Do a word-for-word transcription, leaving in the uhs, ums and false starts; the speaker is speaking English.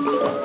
Thank you.